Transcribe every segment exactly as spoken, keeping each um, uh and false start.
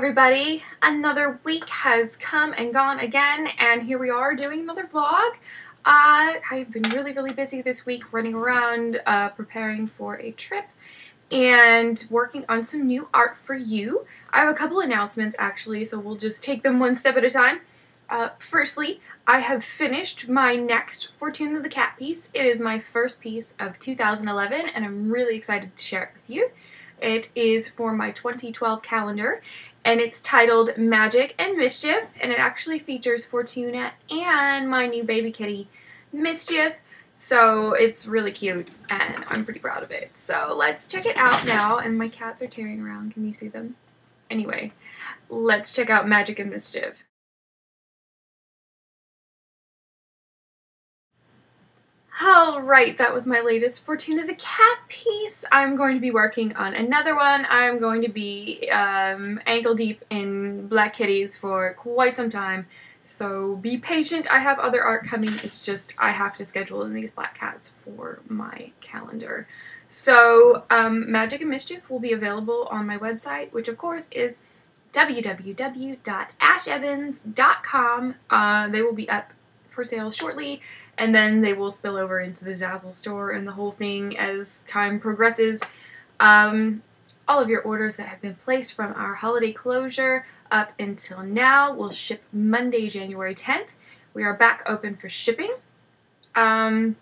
everybody. Another week has come and gone again, and here we are doing another vlog. Uh, I've been really, really busy this week running around, uh, preparing for a trip and working on some new art for you. I have a couple announcements, actually, so we'll just take them one step at a time. Uh, firstly, I have finished my next Fortuna the Cat piece. It is my first piece of two thousand eleven, and I'm really excited to share it with you. It is for my twenty twelve calendar, and it's titled Magic and Mischief, and it actually features Fortuna and my new baby kitty, Mischief, so it's really cute, and I'm pretty proud of it. So let's check it out now, and my cats are tearing around. Can you see them? Anyway, let's check out Magic and Mischief. Alright, that was my latest Fortuna the Cat piece. I'm going to be working on another one. I'm going to be um, ankle deep in black kitties for quite some time, so be patient. I have other art coming, it's just I have to schedule in these black cats for my calendar. So um, Magic and Mischief will be available on my website, which of course is w w w dot ashevans dot com. Uh, they will be up for sale shortly, and then they will spill over into the Zazzle store and the whole thing as time progresses. Um, all of your orders that have been placed from our holiday closure up until now will ship Monday, January tenth. We are back open for shipping. Um,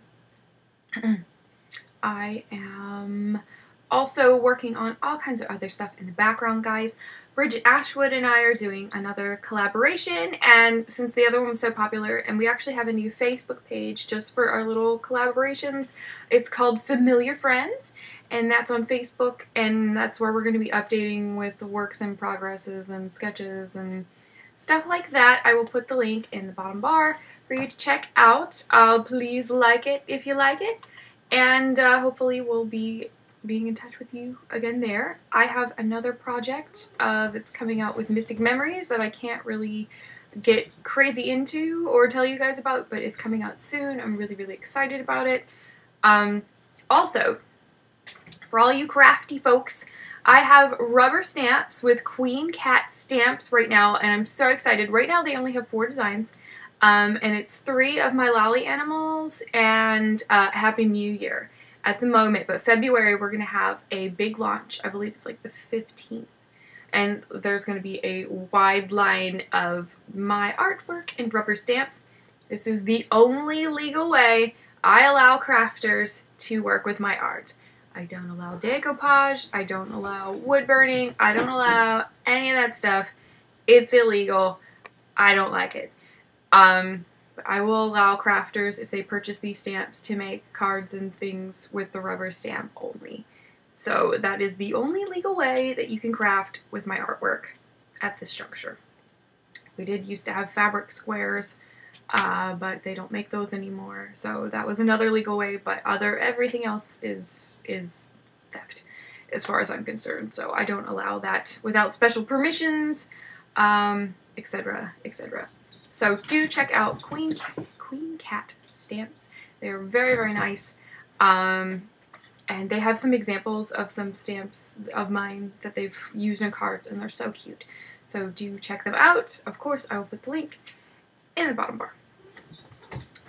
I am also working on all kinds of other stuff in the background, guys. Bridget Ashwood and I are doing another collaboration, and since the other one was so popular, and we actually have a new Facebook page just for our little collaborations. It's called Familiar Friends, and that's on Facebook, and that's where we're going to be updating with the works and progresses and sketches and stuff like that. I will put the link in the bottom bar for you to check out. Uh, please like it if you like it, and uh, hopefully we'll be being in touch with you again there. I have another project uh, that's coming out with Mystic Memories that I can't really get crazy into or tell you guys about, but it's coming out soon. I'm really, really excited about it. Um, also, for all you crafty folks, I have rubber stamps with Queen Cat stamps right now, and I'm so excited. Right now they only have four designs, um, and it's three of my lolly animals and uh, Happy New Year at the moment, but February we're going to have a big launch. I believe it's like the fifteenth, and there's going to be a wide line of my artwork and rubber stamps. This is the only legal way I allow crafters to work with my art. I don't allow decoupage, I don't allow wood burning, I don't allow any of that stuff. It's illegal. I don't like it. Um... I will allow crafters, if they purchase these stamps, to make cards and things with the rubber stamp only. So that is the only legal way that you can craft with my artwork at this structure. We did used to have fabric squares, uh, but they don't make those anymore. So that was another legal way, but other everything else is is theft as far as I'm concerned. So I don't allow that without special permissions, um, et cetera, et cetera. So do check out Queen Cat, Queen Cat stamps. They're very, very nice. Um, and they have some examples of some stamps of mine that they've used in cards, and they're so cute. So do check them out. Of course, I will put the link in the bottom bar.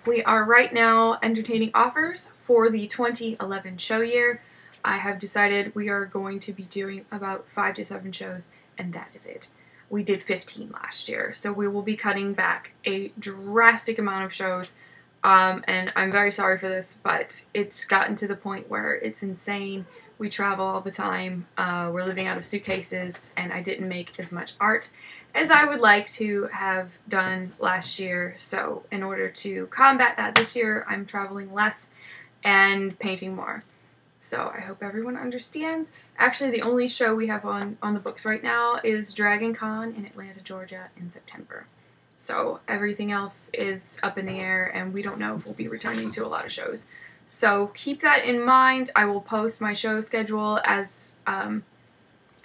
We are right now entertaining offers for the twenty eleven show year. I have decided we are going to be doing about five to seven shows, and that is it. We did fifteen last year, so we will be cutting back a drastic amount of shows, um, and I'm very sorry for this, but it's gotten to the point where it's insane. We travel all the time, uh, we're living out of suitcases, and I didn't make as much art as I would like to have done last year, so in order to combat that this year, I'm traveling less and painting more. So I hope everyone understands. Actually, the only show we have on, on the books right now is Dragon Con in Atlanta, Georgia in September. So everything else is up in the air, and we don't know if we'll be returning to a lot of shows. So keep that in mind. I will post my show schedule as um,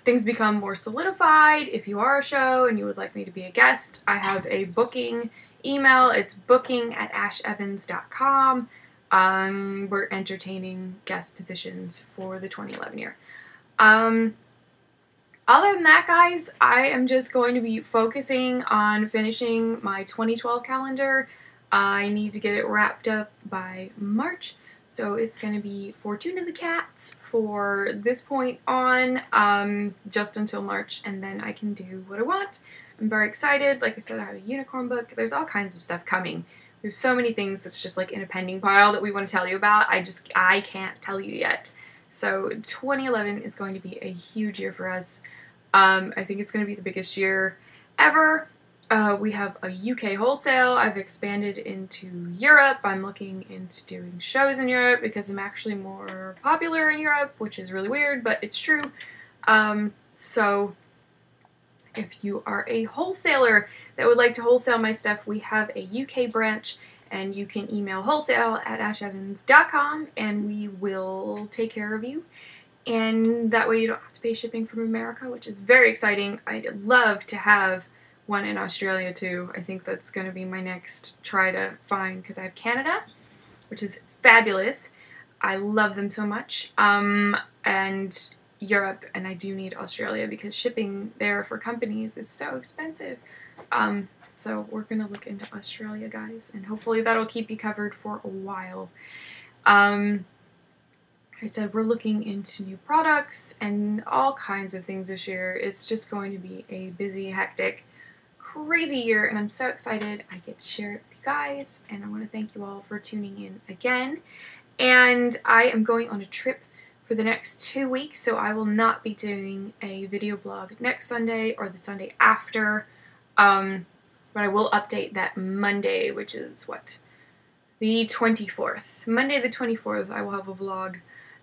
things become more solidified. If you are a show and you would like me to be a guest, I have a booking email. It's booking at ashevans dot com. Um, we're entertaining guest positions for the twenty eleven year. Um, Other than that, guys, I am just going to be focusing on finishing my twenty twelve calendar. I need to get it wrapped up by March, so it's going to be Fortuna the Cat for this point on, um, just until March, and then I can do what I want. I'm very excited. Like I said, I have a unicorn book. There's all kinds of stuff coming. There's so many things that's just like in a pending pile that we want to tell you about. I just, I can't tell you yet. So twenty eleven is going to be a huge year for us. Um, I think it's going to be the biggest year ever. Uh, we have a U K wholesale. I've expanded into Europe. I'm looking into doing shows in Europe because I'm actually more popular in Europe, which is really weird, but it's true. Um, so if you are a wholesaler that would like to wholesale my stuff, we have a U K branch, and you can email wholesale at ashevans dot com, and we will take care of you. And that way you don't have to pay shipping from America, which is very exciting. I'd love to have one in Australia too. I think that's going to be my next try to find, because I have Canada, which is fabulous. I love them so much. Um, and Europe, and I do need Australia because shipping there for companies is so expensive. Um, so we're going to look into Australia, guys, and hopefully that'll keep you covered for a while. Um, like I said, we're looking into new products and all kinds of things this year. It's just going to be a busy, hectic, crazy year, and I'm so excited I get to share it with you guys, and I want to thank you all for tuning in again. And I am going on a trip for the next two weeks, so I will not be doing a video blog next Sunday or the Sunday after, um, but I will update that Monday, which is what? The twenty-fourth. Monday the twenty-fourth, I will have a vlog,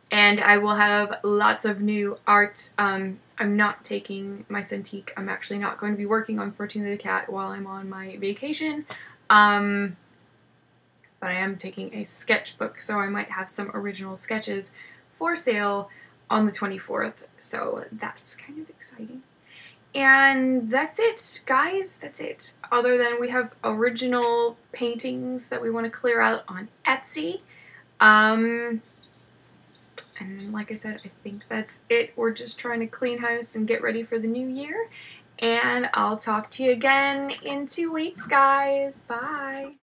and I will have lots of new art. Um, I'm not taking my Cintiq. I'm actually not going to be working on Fortuna the Cat while I'm on my vacation, um, but I am taking a sketchbook, so I might have some original sketches for sale on the twenty-fourth, so that's kind of exciting. And that's it, guys, that's it. Other than we have original paintings that we want to clear out on Etsy, um, and like I said, I think that's it. We're just trying to clean house and get ready for the new year, and I'll talk to you again in two weeks, guys. Bye!